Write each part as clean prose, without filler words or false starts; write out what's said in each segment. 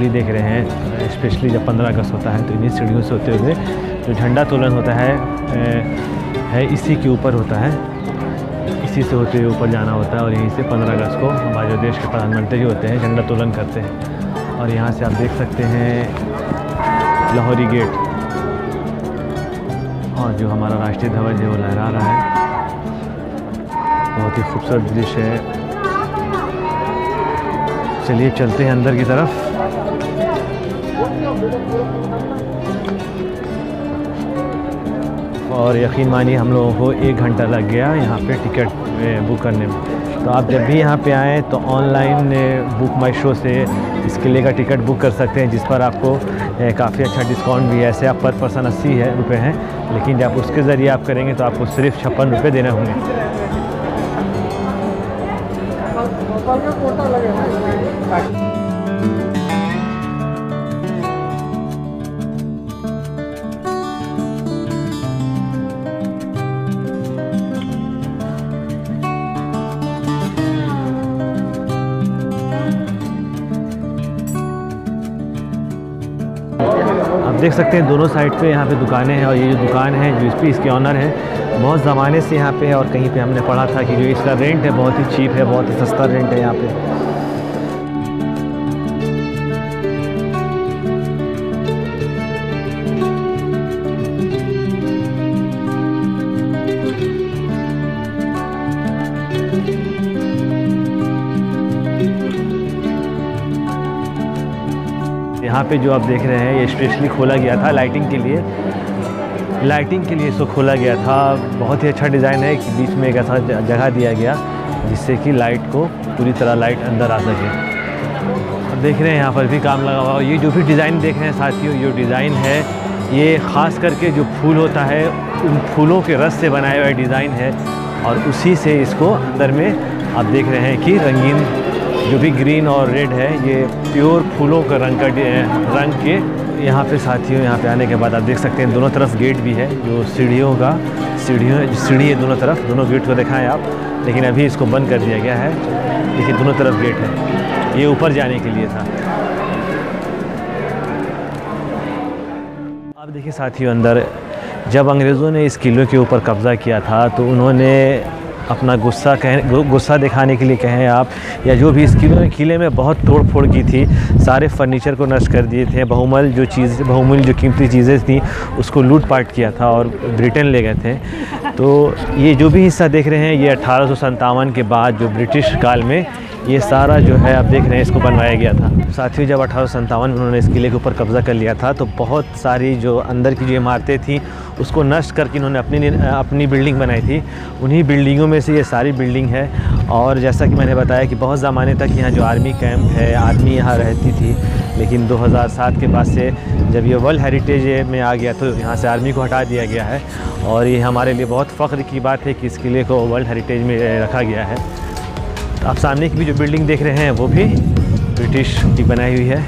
सीढ़ी देख रहे हैं, स्पेशली जब 15 अगस्त होता है तो इन्हीं सीढ़ियों से होते हुए जो झंडा तोलन होता है इसी के ऊपर होता है, इसी से होते हुए ऊपर जाना होता है। और यहीं से 15 अगस्त को हमारे देश के प्रधानमंत्री होते हैं झंडा तोलन करते हैं। और यहाँ से आप देख सकते हैं लाहौरी गेट, और जो हमारा राष्ट्रीय ध्वज है वो लहरा रहा है। बहुत ही खूबसूरत दृश्य है। चलिए चलते हैं अंदर की तरफ। और यकीन मानिए हम लोगों को 1 घंटा लग गया यहाँ पे टिकट बुक करने में। तो आप जब भी यहाँ पे आएँ तो ऑनलाइन बुक माई शो से इस किले का टिकट बुक कर सकते हैं, जिस पर आपको काफ़ी अच्छा डिस्काउंट भी है। ऐसे आप पर पर्सन 80 रुपये हैं, लेकिन जब उसके ज़रिए आप करेंगे तो आपको सिर्फ 56 रुपये देने होंगे। देख सकते हैं दोनों साइड पे यहाँ पे दुकानें हैं। और ये जो दुकान है जो इसके ऑनर है बहुत ज़माने से यहाँ पे है, और कहीं पे हमने पढ़ा था कि जो इसका रेंट है बहुत ही चीप है, बहुत ही सस्ता रेंट है यहाँ पे। यहाँ पे जो आप देख रहे हैं ये स्पेशली खोला गया था लाइटिंग के लिए, इसको खोला गया था। बहुत ही अच्छा डिज़ाइन है कि बीच में एक ऐसा जगह दिया गया जिससे कि लाइट को पूरी तरह लाइट अंदर आ सके। और देख रहे हैं यहाँ पर भी काम लगा हुआ। ये जो भी डिज़ाइन देख रहे हैं साथियों, ये डिज़ाइन है ये ख़ास करके जो फूल होता है उन फूलों के रस से बनाया हुआ डिज़ाइन है। और उसी से इसको अंदर में आप देख रहे हैं कि रंगीन जो भी ग्रीन और रेड है ये प्योर फूलों का रंग के यहाँ पे साथियों यहाँ पे आने के बाद आप देख सकते हैं दोनों तरफ गेट भी है, जो सीढ़ियों का सीढ़ी है दोनों तरफ। दोनों गेट को देखा है आप, लेकिन अभी इसको बंद कर दिया गया है। देखिए दोनों तरफ गेट है, ये ऊपर जाने के लिए था। आप देखिए साथियों अंदर, जब अंग्रेज़ों ने इस किले के ऊपर कब्ज़ा किया था तो उन्होंने अपना गुस्सा दिखाने के लिए कहें आप, या जो भी इस किले में बहुत तोड़ फोड़ की थी, सारे फर्नीचर को नष्ट कर दिए थे, बहुमूल्य जो कीमती चीज़ें थी उसको लूटपाट किया था और ब्रिटेन ले गए थे। तो ये जो भी हिस्सा देख रहे हैं ये 1857 के बाद जो ब्रिटिश काल में ये सारा जो है आप देख रहे हैं इसको बनवाया गया था। साथियों जब 1857 में उन्होंने इस किले के ऊपर कब्ज़ा कर लिया था तो बहुत सारी जो अंदर की जो इमारतें थी उसको नष्ट करके इन्होंने अपनी बिल्डिंग बनाई थी। उन्हीं बिल्डिंगों में से ये सारी बिल्डिंग है। और जैसा कि मैंने बताया कि बहुत ज़माने तक यहाँ जो आर्मी कैंप है, आर्मी यहाँ रहती थी, लेकिन 2007 के बाद से जब ये वर्ल्ड हेरिटेज में आ गया तो यहाँ से आर्मी को हटा दिया गया है। और ये हमारे लिए बहुत फ़ख्र की बात है कि इस किले को वर्ल्ड हेरिटेज में रखा गया है। आप सामने की भी जो बिल्डिंग देख रहे हैं वो भी ब्रिटिश की बनाई हुई है।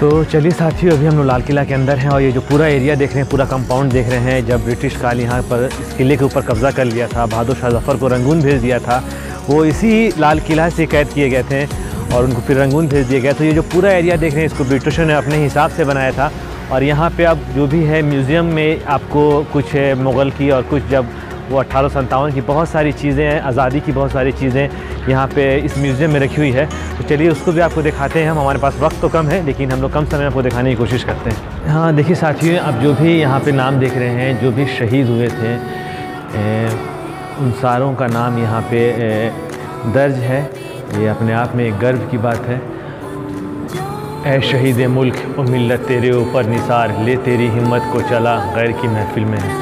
तो चलिए साथियों अभी हम लोग लाल किला के अंदर हैं, और ये जो पूरा एरिया देख रहे हैं, पूरा कंपाउंड देख रहे हैं, जब ब्रिटिश काल यहाँ पर इस किले के ऊपर कब्ज़ा कर लिया था, बहादुर शाह ज़फ़र को रंगून भेज दिया था, वो इसी लाल किला से कैद किए गए थे और उनको फिर रंगून भेज दिया गया। तो ये जो पूरा एरिया देख रहे हैं इसको ब्रिटिशों ने अपने हिसाब से बनाया था। और यहाँ पर आप जो भी है म्यूज़ियम में आपको कुछ मुग़ल की और कुछ जब वो 1857 की बहुत सारी चीज़ें हैं, आज़ादी की बहुत सारी चीज़ें यहाँ पे इस म्यूज़ियम में रखी हुई है। तो चलिए उसको भी आपको दिखाते हैं। हम हमारे पास वक्त तो कम है, लेकिन हम लोग कम समय में आपको दिखाने की कोशिश करते हैं। हाँ देखिए साथियों, आप जो भी यहाँ पे नाम देख रहे हैं जो भी शहीद हुए थे उन सारों का नाम यहाँ पे दर्ज है। ये अपने आप में एक गर्व की बात है। ऐ शहीद मुल्क और मिल्लत तेरे ऊपर निसार, ले तेरी हिम्मत को चला गैर की महफिल में है।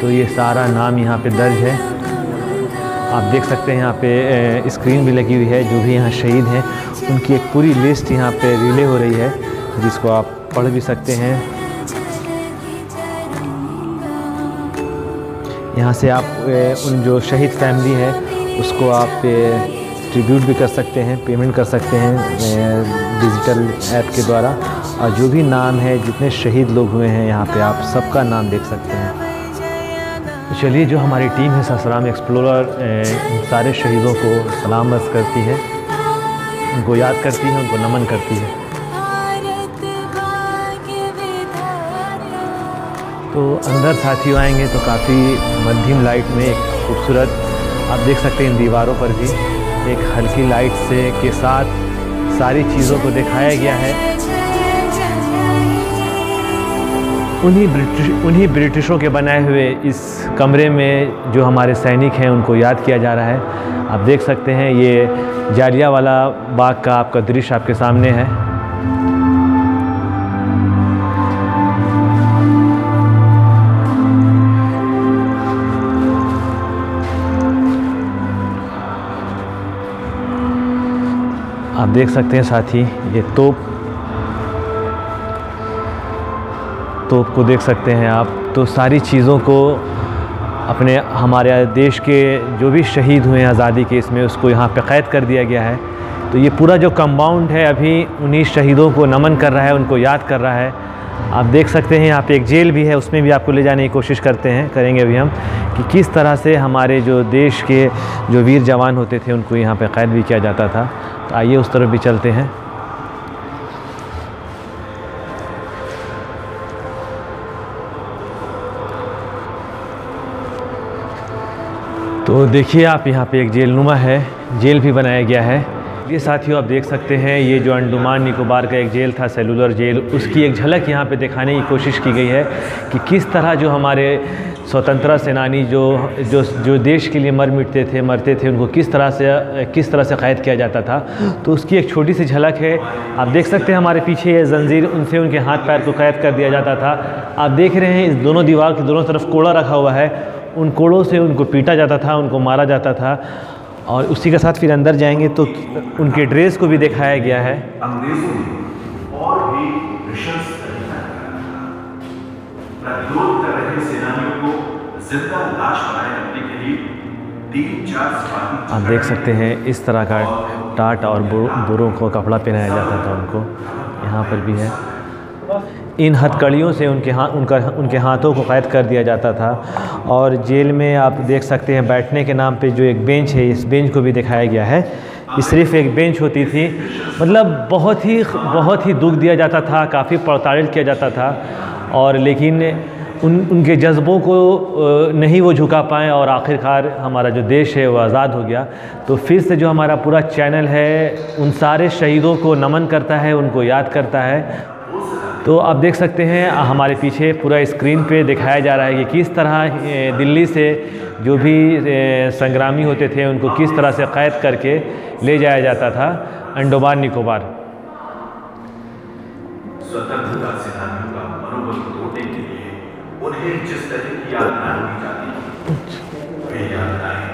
तो ये सारा नाम यहाँ पे दर्ज है। आप देख सकते हैं यहाँ पे स्क्रीन भी लगी हुई है। जो भी यहाँ शहीद हैं उनकी एक पूरी लिस्ट यहाँ पे रिले हो रही है, जिसको आप पढ़ भी सकते हैं। यहाँ से आप उन जो शहीद फैमिली है उसको आप ट्रिब्यूट भी कर सकते हैं, पेमेंट कर सकते हैं डिजिटल ऐप के द्वारा। और जो भी नाम है जितने शहीद लोग हुए हैं यहाँ पे आप सबका नाम देख सकते हैं। चलिए, जो हमारी टीम है ससराम एक्सप्लोरर सारे शहीदों को सलाम अर्ज़ करती है, उनको याद करती है, उनको नमन करती है। तो अंदर साथियों आएंगे तो काफ़ी मध्यम लाइट में एक खूबसूरत, आप देख सकते हैं इन दीवारों पर भी एक हल्की लाइट से के साथ सारी चीज़ों को दिखाया गया है। उन्हीं ब्रिटिशों के बनाए हुए इस कमरे में जो हमारे सैनिक हैं उनको याद किया जा रहा है। आप देख सकते हैं ये जालियांवाला बाग का आपका दृश्य आपके सामने है। आप देख सकते हैं साथी ये तोप को देख सकते हैं आप। तो सारी चीज़ों को अपने हमारे देश के जो भी शहीद हुए हैं आज़ादी के इसमें उसको यहाँ पे क़ैद कर दिया गया है। तो ये पूरा जो कंपाउंड है अभी उन्हीं शहीदों को नमन कर रहा है, उनको याद कर रहा है। आप देख सकते हैं यहाँ पे एक जेल भी है, उसमें भी आपको ले जाने की कोशिश करेंगे अभी हम कि किस तरह से हमारे जो देश के जो वीर जवान होते थे उनको यहाँ पर क़ैद भी किया जाता था। तो आइए उस तरफ भी चलते हैं। तो देखिए आप यहाँ पे एक जेल नुमा है, जेल भी बनाया गया है। ये साथियों आप देख सकते हैं ये जो अंडमान निकोबार का एक जेल था, सेलुलर जेल, उसकी एक झलक यहाँ पे दिखाने की कोशिश की गई है कि किस तरह जो हमारे स्वतंत्रता सेनानी जो देश के लिए मरते थे उनको किस तरह से क़ैद किया जाता था। तो उसकी एक छोटी सी झलक है। आप देख सकते हैं हमारे पीछे ये जंजीर, उनसे उनके हाथ पैर को क़ैद कर दिया जाता था। आप देख रहे हैं इस दोनों दीवार के दोनों तरफ कोड़ा रखा हुआ है, उन कोड़ों से उनको पीटा जाता था, उनको मारा जाता था। और उसी के साथ फिर अंदर जाएंगे तो उनके ड्रेस को भी दिखाया गया है। आप देख सकते हैं इस तरह का टाट और बुरों को कपड़ा पहनाया जाता था उनको। यहाँ पर भी है, इन हथकड़ियों से उनके हाथों को क़ैद कर दिया जाता था। और जेल में आप देख सकते हैं बैठने के नाम पे जो एक बेंच है, इस बेंच को भी दिखाया गया है। ये सिर्फ एक बेंच होती थी, मतलब बहुत ही दुख दिया जाता था, काफ़ी प्रताड़ित किया जाता था। और लेकिन उनके जज्बों को नहीं वो झुका पाएँ और आखिरकार हमारा जो देश है वो आज़ाद हो गया। तो फिर से जो हमारा पूरा चैनल है उन सारे शहीदों को नमन करता है, उनको याद करता है। तो आप देख सकते हैं हमारे पीछे पूरा स्क्रीन पे दिखाया जा रहा है कि किस तरह दिल्ली से जो भी संग्रामी होते थे उनको किस तरह से क़ैद करके ले जाया जाता था अंडमान निकोबार। स्वतंत्रता सेनानियों का मनोबल तोड़ने के लिए उन्हें जिस तरह की यातना दी जाती वे यातनाएं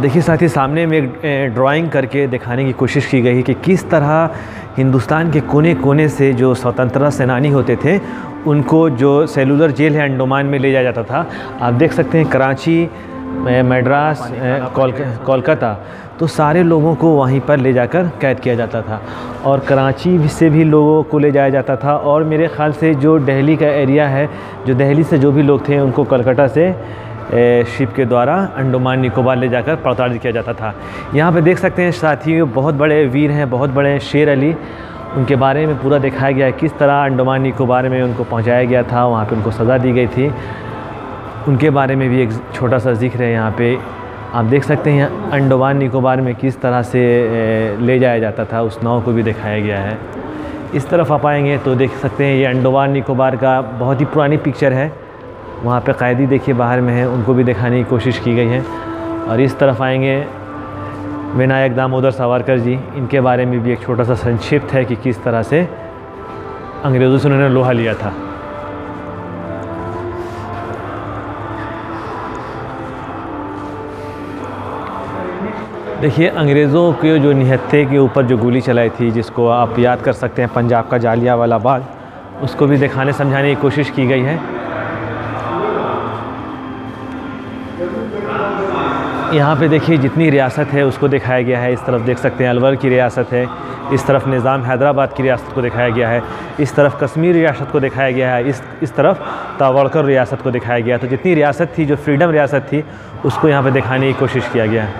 देखिए साथी, सामने में एक ड्राइंग करके दिखाने की कोशिश की गई है कि किस तरह हिंदुस्तान के कोने कोने से जो स्वतंत्रता सेनानी होते थे उनको जो सेलुलर जेल है अंडमान में ले जाया जाता था। आप देख सकते हैं कराची, मद्रास, कोलकाता, तो सारे लोगों को वहीं पर ले जाकर कैद किया जाता था। और कराची से भी लोगों को ले जाया जाता था। और मेरे ख़्याल से जो दिल्ली का एरिया है, जो दिल्ली से जो भी लोग थे उनको कलकत्ता से शिप के द्वारा अंडमान निकोबार ले जाकर प्रताड़ित किया जाता था। यहाँ पे देख सकते हैं साथियों बहुत बड़े वीर हैं, बहुत बड़े शेर अली, उनके बारे में पूरा दिखाया गया है किस तरह अंडमान निकोबार में उनको पहुँचाया गया था, वहाँ पे उनको सज़ा दी गई थी। उनके बारे में भी एक छोटा सा जिक्र है यहाँ पे। आप देख सकते हैं अंडमान निकोबार में किस तरह से ले जाया जाता था उस नाव को भी दिखाया गया है। इस तरफ आप आएँगे तो देख सकते हैं ये अंडमान निकोबार का बहुत ही पुरानी पिक्चर है। वहाँ पे क़ायदी देखिए बाहर में है, उनको भी दिखाने की कोशिश की गई है। और इस तरफ आएंगे विनायक दामोदर सावरकर जी, इनके बारे में भी एक छोटा सा संक्षिप्त है कि किस तरह से अंग्रेज़ों से उन्होंने लोहा लिया था। देखिए अंग्रेज़ों के जो निहत्थे के ऊपर जो गोली चलाई थी, जिसको आप याद कर सकते हैं पंजाब का जालियांवाला बाग, उसको भी दिखाने समझाने की कोशिश की गई है। यहाँ पे देखिए जितनी रियासत है उसको दिखाया गया है। इस तरफ देख सकते हैं अलवर की रियासत है, इस तरफ निज़ाम हैदराबाद की रियासत को दिखाया गया है, इस तरफ कश्मीर रियासत को दिखाया गया है, इस तरफ तावड़कर रियासत को दिखाया गया है। तो जितनी रियासत थी, जो फ्रीडम रियासत थी, उसको यहाँ पे दिखाने की कोशिश किया गया है।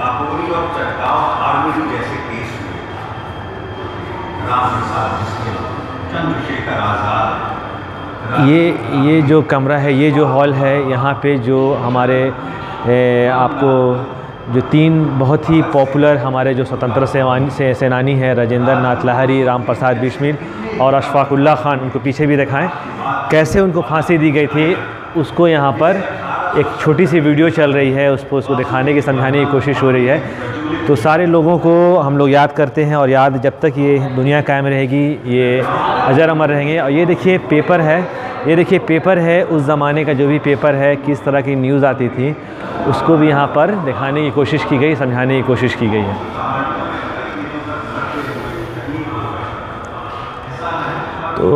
ये जो कमरा है, ये जो हॉल है, यहाँ पे जो हमारे आपको जो तीन बहुत ही पॉपुलर हमारे जो स्वतंत्रता सेनानी हैं, राजेंद्र नाथ लाहिरी, राम प्रसाद बिस्मिल और अशफाकुल्ला खान, उनको पीछे भी दिखाएं, कैसे उनको फांसी दी गई थी, उसको यहाँ पर एक छोटी सी वीडियो चल रही है, उसको दिखाने की समझाने की कोशिश हो रही है। तो सारे लोगों को हम लोग याद करते हैं और याद जब तक ये दुनिया कायम रहेगी, ये अजर अमर रहेंगे। और ये देखिए पेपर है, ये देखिए पेपर है, उस ज़माने का जो भी पेपर है, किस तरह की न्यूज़ आती थी, उसको भी यहाँ पर दिखाने की कोशिश की गई, समझाने की कोशिश की गई है। तो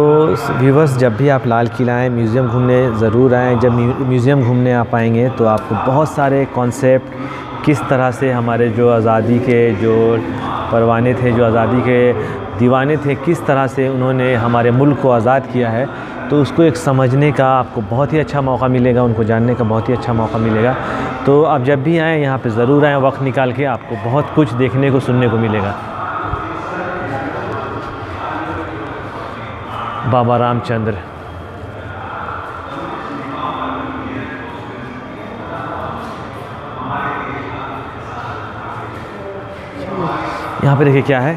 व्यूवर्स, जब भी आप लाल किला आएँ, म्यूज़ियम घूमने ज़रूर आएँ। जब म्यूज़ियम घूमने आप आएंगे तो आपको बहुत सारे कॉन्सेप्ट, किस तरह से हमारे जो आज़ादी के जो परवाने थे, जो आज़ादी के दीवाने थे, किस तरह से उन्होंने हमारे मुल्क को आज़ाद किया है, तो उसको एक समझने का आपको बहुत ही अच्छा मौका मिलेगा, उनको जानने का बहुत ही अच्छा मौका मिलेगा। तो आप जब भी आएँ यहाँ पे ज़रूर आएँ, वक्त निकाल के, आपको बहुत कुछ देखने को, सुनने को मिलेगा। बाबा रामचंद्र, यहाँ पे देखिए क्या है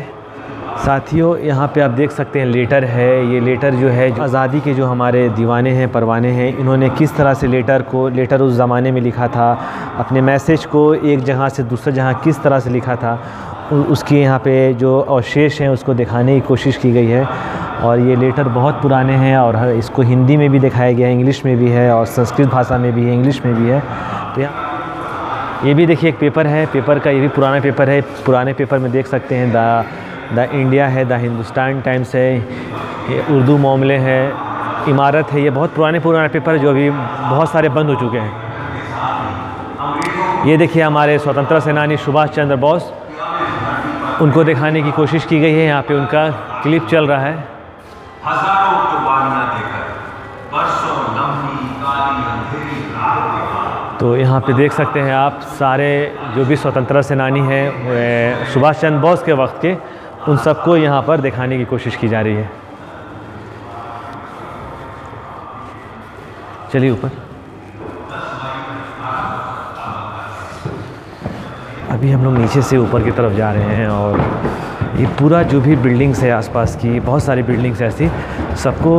साथियों, यहाँ पे आप देख सकते हैं लेटर है। ये लेटर जो है, आज़ादी के जो हमारे दीवाने हैं, परवाने हैं, इन्होंने किस तरह से लेटर उस ज़माने में लिखा था, अपने मैसेज को एक जगह से दूसरे जगह किस तरह से लिखा था, उसकी यहाँ पे जो अवशेष हैं उसको दिखाने की कोशिश की गई है। और ये लेटर बहुत पुराने हैं और इसको हिंदी में भी दिखाया गया है, इंग्लिश में भी है और संस्कृत भाषा में भी है, इंग्लिश में भी है। तो यहाँ ये भी देखिए एक पेपर है, पेपर का ये भी पुराना पेपर है। पुराने पेपर में देख सकते हैं द इंडिया है, द हिंदुस्तान टाइम्स है, ये उर्दू मामले हैं, इमारत है। ये बहुत पुराने पेपर जो अभी बहुत सारे बंद हो चुके हैं। ये देखिए हमारे स्वतंत्रता सेनानी सुभाष चंद्र बोस, उनको दिखाने की कोशिश की गई है, यहाँ पे उनका क्लिप चल रहा है। तो यहाँ पे देख सकते हैं आप सारे जो भी स्वतंत्रता सेनानी हैं सुभाष चंद्र बोस के वक्त के, उन सबको यहाँ पर दिखाने की कोशिश की जा रही है। चलिए ऊपर, अभी हम लोग नीचे से ऊपर की तरफ जा रहे हैं। और ये पूरा जो भी बिल्डिंग्स है आसपास की, बहुत सारी बिल्डिंग्स ऐसी, सबको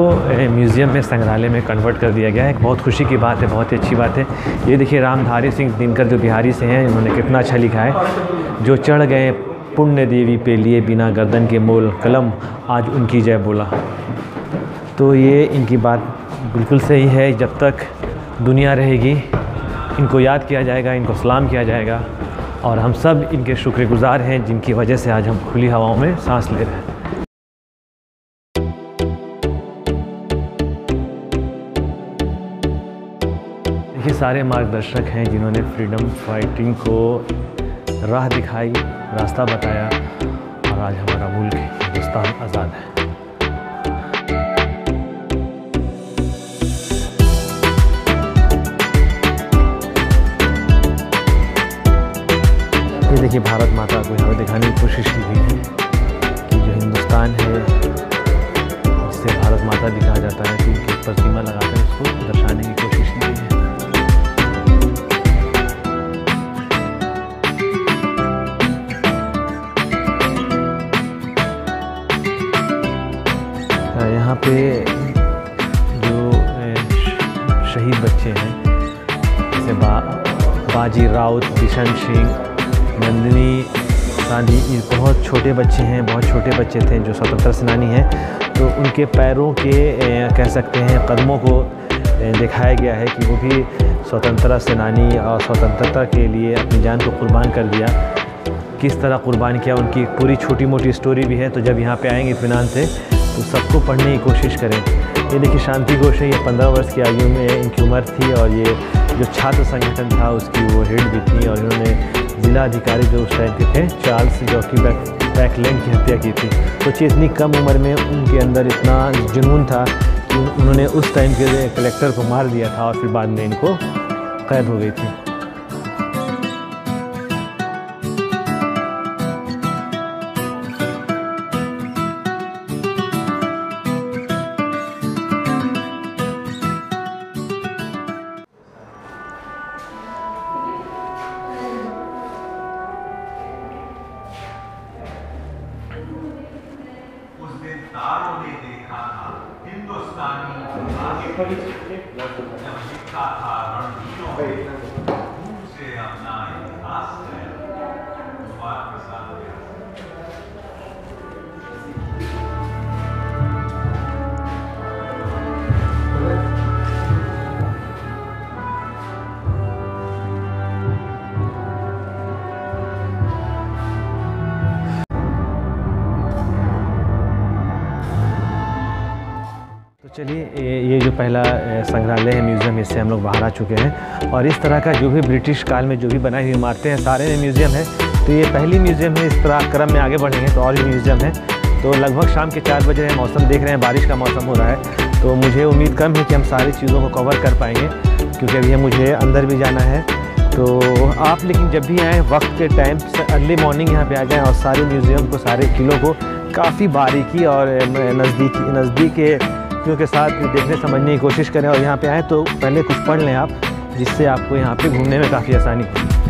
म्यूज़ियम में, संग्रहालय में कन्वर्ट कर दिया गया है। बहुत खुशी की बात है, बहुत ही अच्छी बात है। ये देखिए रामधारी सिंह दिनकर जो बिहारी से हैं, इन्होंने कितना अच्छा लिखा है। जो चढ़ गए पुण्य देवी पे लिए बिना गर्दन के मोल, कलम आज उनकी जय बोला। तो ये इनकी बात बिल्कुल सही है, जब तक दुनिया रहेगी इनको याद किया जाएगा, इनको सलाम किया जाएगा और हम सब इनके शुक्रगुज़ार हैं, जिनकी वजह से आज हम खुली हवाओं में सांस ले रहे हैं। देखिए सारे मार्गदर्शक हैं जिन्होंने फ्रीडम फाइटिंग को राह दिखाई, रास्ता बताया और आज हमारा मुल्क हिंदुस्तान आज़ाद है। ये देखिए भारत माता को यहाँ दिखाने की कोशिश की गई है कि जो हिंदुस्तान है इससे भारत माता भी कहा जाता है, कि उनकी प्रतिमा लगाकर उसको दर्शाने की कोशिश की गई है। यहाँ पे जो शहीद बच्चे हैं, जैसे बाजी राउत, किशन सिंह, नंदिनी गांधी, ये बहुत छोटे बच्चे हैं, बहुत छोटे बच्चे थे जो स्वतंत्रता सेनानी हैं। तो उनके पैरों के कह सकते हैं कदमों को दिखाया गया है कि वो भी स्वतंत्रता सेनानी और स्वतंत्रता के लिए अपनी जान को कुर्बान कर दिया, किस तरह कुर्बान किया, उनकी पूरी छोटी मोटी स्टोरी भी है। तो जब यहाँ पे आएंगे फिनान से तो सबको पढ़ने की कोशिश करें। ये देखिए शांति घोष है, ये 15 वर्ष की आयु में इनकी उम्र थी और ये जो छात्र संगठन था उसकी वो हेड भी थी और इन्होंने जिला अधिकारी जो उस टाइम के थे, चार्ल्स जॉकी बैकलैंड की हत्या की थी। सोचिए इतनी कम उम्र में उनके अंदर इतना जुनून था कि उन्होंने उस टाइम के कलेक्टर को मार दिया था और फिर बाद में इनको कैद हो गई थी। चलिए ये जो पहला संग्रहालय है, म्यूज़ियम, इससे हम लोग बाहर आ चुके हैं। और इस तरह का जो भी ब्रिटिश काल में जो भी बनाई हुई इमारतें हैं सारे में म्यूज़ियम है। तो ये पहली म्यूज़ियम है। इस तरह क्रम में आगे बढ़ेंगे तो और भी म्यूज़ियम है। तो लगभग शाम के 4 बजे है, मौसम देख रहे हैं, बारिश का मौसम हो रहा है। तो मुझे उम्मीद कम है कि हम सारी चीज़ों को कवर कर पाएंगे, क्योंकि अभी मुझे अंदर भी जाना है। तो आप लेकिन जब भी आएँ वक्त के टाइम से अर्ली मॉर्निंग यहाँ पर आ जाएँ और सारे म्यूज़ियम को, सारे किलों को काफ़ी बारीकी और नज़दीक के साथ देखने समझने की कोशिश करें। और यहाँ पे आएँ तो पहले कुछ पढ़ लें आप, जिससे आपको यहाँ पे घूमने में काफ़ी आसानी होगी।